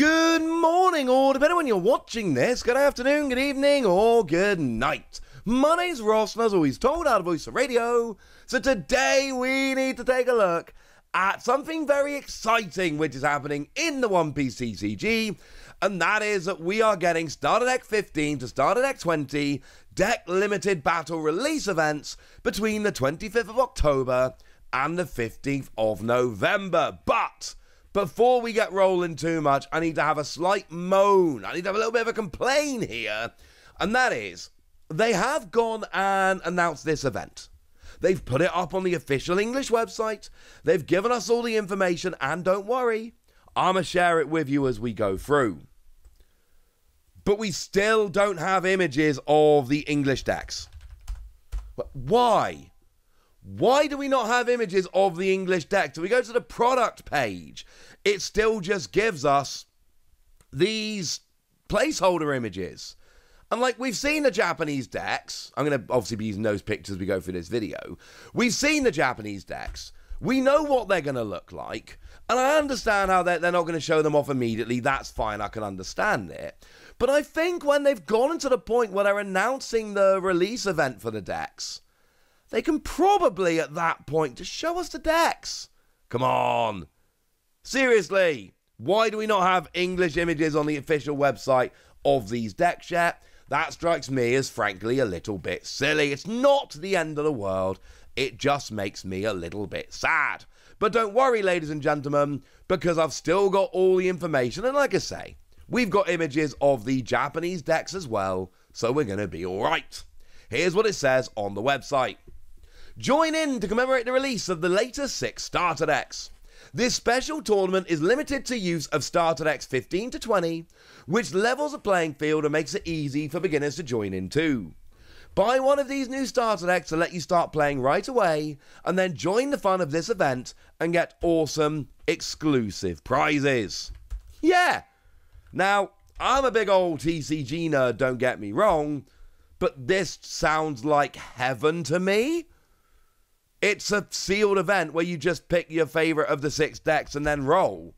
Good morning, or depending on when you're watching this, good afternoon, good evening, or good night. My name's Ross, and as always told, out of Voice of Radio, so today we need to take a look at something very exciting which is happening in the One Piece TCG, and that is that we are getting Starter Deck 15 to Starter Deck 20 Deck Limited Battle Release events between the 25th of October and the 15th of November. But before we get rolling too much, I need to have a slight moan. I need to have a little bit of a complaint here, and that is they have gone and announced this event. They've put it up on the official English website. They've given us all the information, and don't worry, I'm going to share it with you as we go through. But we still don't have images of the English decks. Why? Why do we not have images of the English decks? So we go to the product page. It still just gives us these placeholder images. And like, we've seen the Japanese decks. I'm going to obviously be using those pictures as we go through this video. We've seen the Japanese decks. We know what they're going to look like. And I understand how they're not going to show them off immediately. That's fine. I can understand it. But I think when they've gone to the point where they're announcing the release event for the decks, they can probably at that point just show us the decks. Come on. Seriously. Why do we not have English images on the official website of these decks yet? That strikes me as, frankly, a little bit silly. It's not the end of the world. It just makes me a little bit sad. But don't worry, ladies and gentlemen, because I've still got all the information. And like I say, we've got images of the Japanese decks as well, so we're going to be all right. Here's what it says on the website. Join in to commemorate the release of the latest 6 starter decks. This special tournament is limited to use of Starter Decks 15 to 20, which levels the playing field and makes it easy for beginners to join in too. Buy one of these new Starter Decks to let you start playing right away, and then join the fun of this event and get awesome exclusive prizes. Yeah! Now, I'm a big old TCG nerd, don't get me wrong, but this sounds like heaven to me. It's a sealed event where you just pick your favourite of the 6 decks and then roll.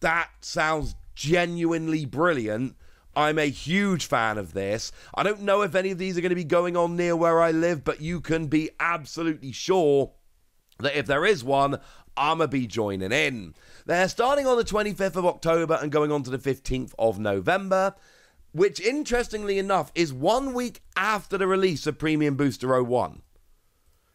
That sounds genuinely brilliant. I'm a huge fan of this. I don't know if any of these are going to be going on near where I live, but you can be absolutely sure that if there is one, I'ma be joining in. They're starting on the 25th of October and going on to the 15th of November, which, interestingly enough, is 1 week after the release of Premium Booster 01.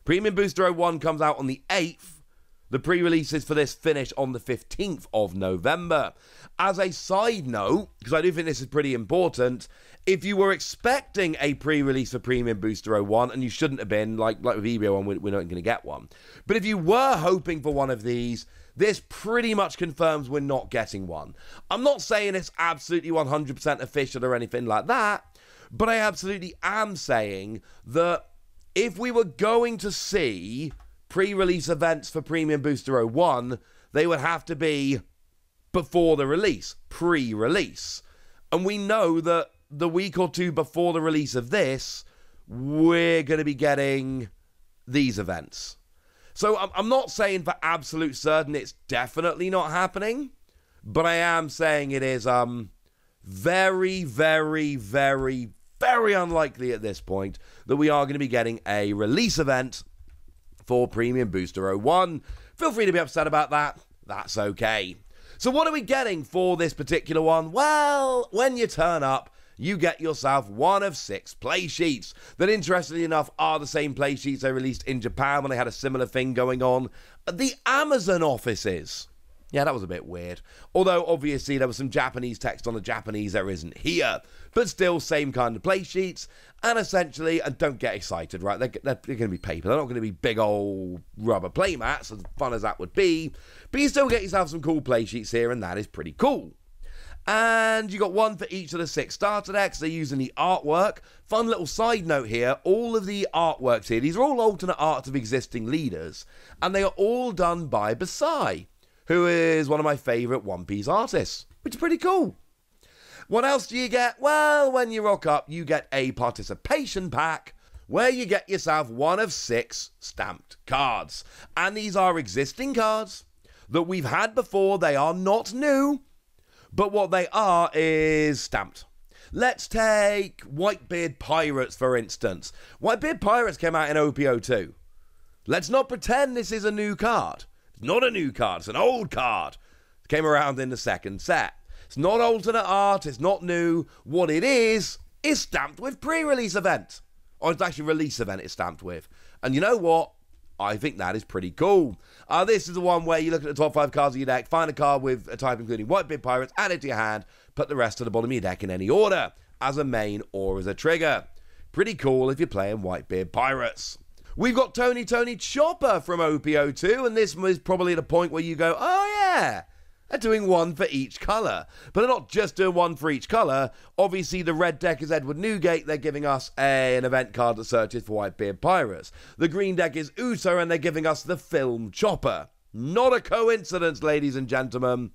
Premium Booster 01 comes out on the 8th. The pre-releases for this finish on the 15th of November. As a side note, because I do think this is pretty important, if you were expecting a pre-release for Premium Booster 01, and you shouldn't have been, like with EB01, we're not going to get one. But if you were hoping for one of these, this pretty much confirms we're not getting one. I'm not saying it's absolutely 100% official or anything like that, but I absolutely am saying that if we were going to see pre-release events for Premium Booster 01, they would have to be before the release, pre-release. And we know that the week or two before the release of this, we're going to be getting these events. So I'm not saying for absolute certain it's definitely not happening, but I am saying it is very, very, very, very unlikely at this point that we are going to be getting a release event for Premium Booster 01. Feel free to be upset about that. That's okay. So what are we getting for this particular one? Well, when you turn up, you get yourself one of 6 play sheets that, interestingly enough, are the same play sheets they released in Japan when they had a similar thing going on at the Amazon offices. Yeah, that was a bit weird. Although, obviously, there was some Japanese text on the Japanese there isn't here. But still, same kind of play sheets. And essentially, and don't get excited, right? They're going to be paper. They're not going to be big old rubber play mats, as fun as that would be. But you still get yourself some cool play sheets here, and that is pretty cool. And you got one for each of the 6 starter decks. They're using the artwork. Fun little side note here, all of the artworks here, these are all alternate arts of existing leaders. And they are all done by Basai, who is one of my favourite One Piece artists, which is pretty cool. What else do you get? Well, when you rock up, you get a participation pack where you get yourself one of 6 stamped cards. And these are existing cards that we've had before. They are not new, but what they are is stamped. Let's take Whitebeard Pirates, for instance. Whitebeard Pirates came out in OP02. Let's not pretend this is a new card. It's not a new card, it's an old card. It came around in the second set. It's not alternate art, it's not new. What it is stamped with pre-release event. Or it's actually release event it's stamped with. And you know what? I think that is pretty cool. This is the one where you look at the top 5 cards of your deck, find a card with a type including Whitebeard Pirates, add it to your hand, put the rest to the bottom of your deck in any order, as a main or as a trigger. Pretty cool if you're playing Whitebeard Pirates. We've got Tony Tony Chopper from OP02, and this is probably the point where you go, oh yeah, they're doing one for each colour. But they're not just doing one for each colour. Obviously, the red deck is Edward Newgate. They're giving us an event card that searches for Whitebeard Pirates. The green deck is Uta, and they're giving us the film Chopper. Not a coincidence, ladies and gentlemen.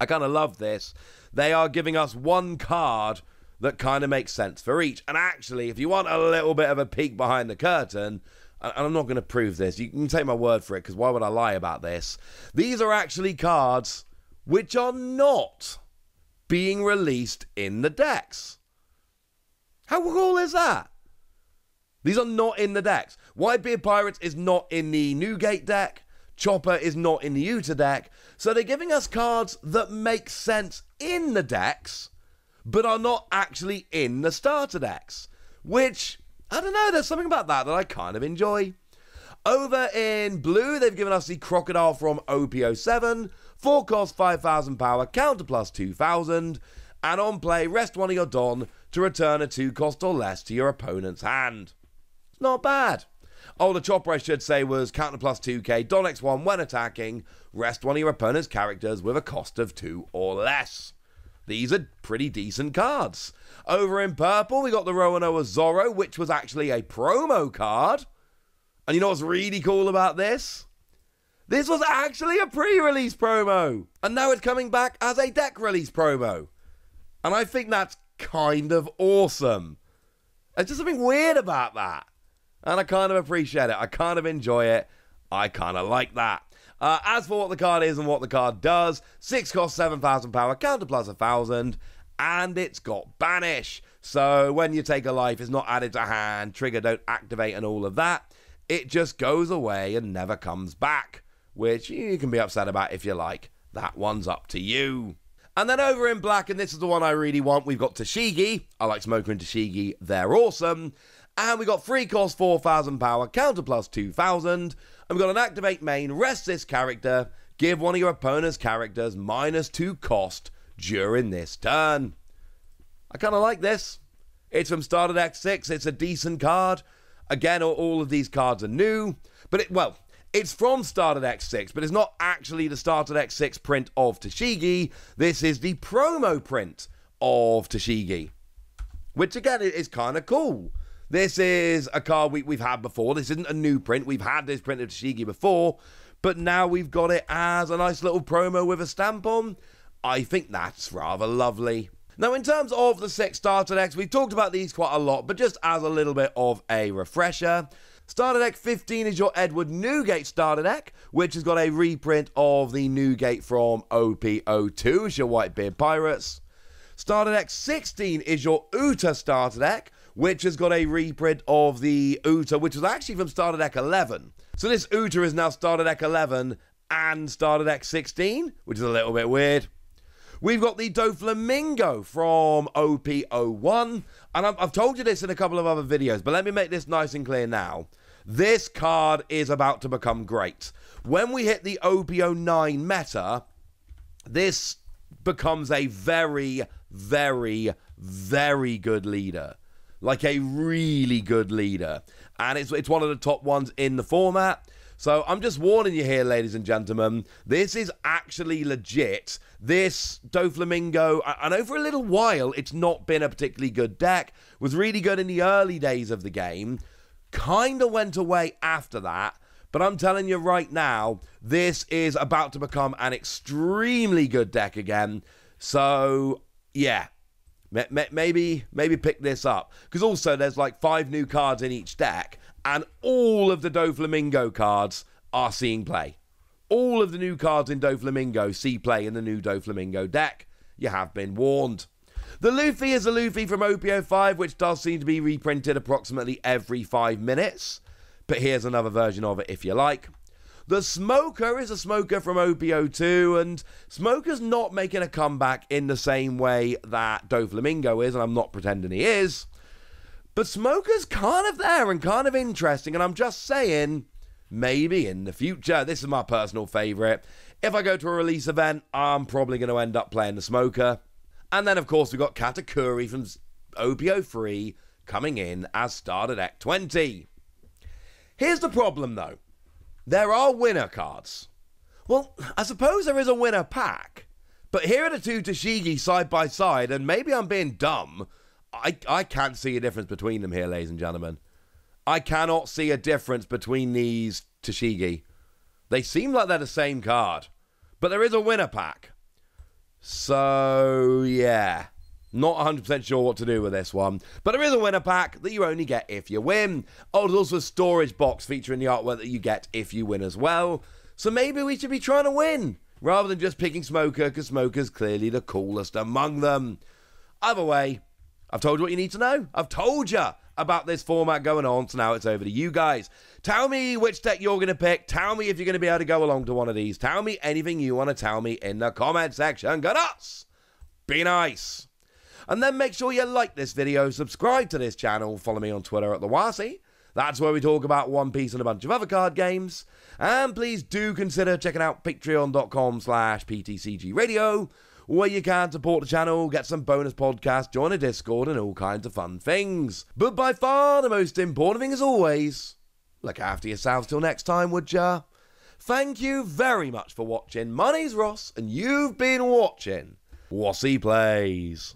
I kind of love this. They are giving us one card that kind of makes sense for each. And actually, if you want a little bit of a peek behind the curtain, and I'm not going to prove this, you can take my word for it, because why would I lie about this? These are actually cards which are not being released in the decks. How cool is that? These are not in the decks. Whitebeard Pirates is not in the Newgate deck. Chopper is not in the Uta deck. So they're giving us cards that make sense in the decks, but are not actually in the starter decks. Which, I don't know, there's something about that that I kind of enjoy. Over in blue, they've given us the Crocodile from OP07. 4 cost 5,000 power, counter plus 2,000, and on play, rest one of your Don to return a 2 cost or less to your opponent's hand. It's not bad. Oh, the Chopper, I should say, was counter plus 2k, Don X1 when attacking, rest one of your opponent's characters with a cost of 2 or less. These are pretty decent cards. Over in purple, we got the Roronoa Zoro, which was actually a promo card. And you know what's really cool about this? This was actually a pre-release promo, and now it's coming back as a deck release promo. And I think that's kind of awesome. There's just something weird about that, and I kind of appreciate it. I kind of enjoy it. I kind of like that. As for what the card is and what the card does, 6 cost 7,000 power, counter plus 1,000, and it's got Banish. So when you take a life, it's not added to hand, trigger don't activate and all of that. It just goes away and never comes back, which you can be upset about if you like. That one's up to you. And then over in black, and this is the one I really want, we've got Tashigi. I like Smoker and Tashigi, they're awesome. And we got 3 cost 4,000 power, counter plus 2,000. And we've got an activate main, rest this character, give one of your opponent's characters minus 2 cost during this turn. I kind of like this. It's from Starter Deck 6, it's a decent card. Again, all of these cards are new, but it's from Starter Deck 6, but it's not actually the Starter Deck 6 print of Tashigi. This is the promo print of Tashigi, which again is kind of cool. This is a card we've had before. This isn't a new print. We've had this print of Tashigi before, but now we've got it as a nice little promo with a stamp on. I think that's rather lovely. Now, in terms of the 6 starter decks, we've talked about these quite a lot, but just as a little bit of a refresher, Starter Deck 15 is your Edward Newgate starter deck, which has got a reprint of the Newgate from OP02, is your Whitebeard Pirates. Starter Deck 16 is your Uta starter deck, which has got a reprint of the Uta, which was actually from Starter Deck 11. So this Uta is now Starter Deck 11 and Starter Deck 16, which is a little bit weird. We've got the Doflamingo from OP01, and I've told you this in a couple of other videos, but let me make this nice and clear now. This card is about to become great. When we hit the OP09 meta, this becomes a very, very, very good leader. Like a really good leader. And it's one of the top ones in the format. So I'm just warning you here, ladies and gentlemen, this is actually legit. This Doflamingo, I know for a little while it's not been a particularly good deck, was really good in the early days of the game, kind of went away after that, but I'm telling you right now, this is about to become an extremely good deck again. So, yeah, maybe pick this up. Because also there's like 5 new cards in each deck, and all of the Doflamingo cards are seeing play. All of the new cards in Doflamingo see play in the new Doflamingo deck. you have been warned. The Luffy is a Luffy from OP-05, which does seem to be reprinted approximately every 5 minutes, but here's another version of it if you like. The Smoker is a Smoker from OP-02, and Smoker's not making a comeback in the same way that Doflamingo is, and I'm not pretending he is. But Smoker's kind of there and kind of interesting, and I'm just saying, maybe in the future. This is my personal favourite. If I go to a release event, I'm probably going to end up playing the Smoker. And then, of course, we've got Katakuri from OP-03 coming in as Starter Deck 20. Here's the problem, though. There are winner cards. Well, I suppose there is a winner pack. But here are the two Tashigi side by side, and maybe I'm being dumb. I can't see a difference between them here, ladies and gentlemen. I cannot see a difference between these Tashigi. They seem like they're the same card. But there is a winner pack. So, yeah. Not 100% sure what to do with this one. But there is a winner pack that you only get if you win. Oh, there's also a storage box featuring the artwork that you get if you win as well. So maybe we should be trying to win, rather than just picking Smoker, because Smoker's clearly the coolest among them. Either way, I've told you what you need to know. I've told you about this format going on, so now it's over to you guys. Tell me which deck you're going to pick. Tell me if you're going to be able to go along to one of these. Tell me anything you want to tell me in the comment section. Go nuts! Be nice! And then make sure you like this video, subscribe to this channel, follow me on Twitter at TheWossy. That's where we talk about One Piece and a bunch of other card games. And please do consider checking out patreon.com/PTCG Radio, where you can support the channel, get some bonus podcasts, join a Discord, and all kinds of fun things. But by far the most important thing, as always, look after yourselves till next time, would ya? Thank you very much for watching. My name's Ross, and you've been watching Wossy Plays.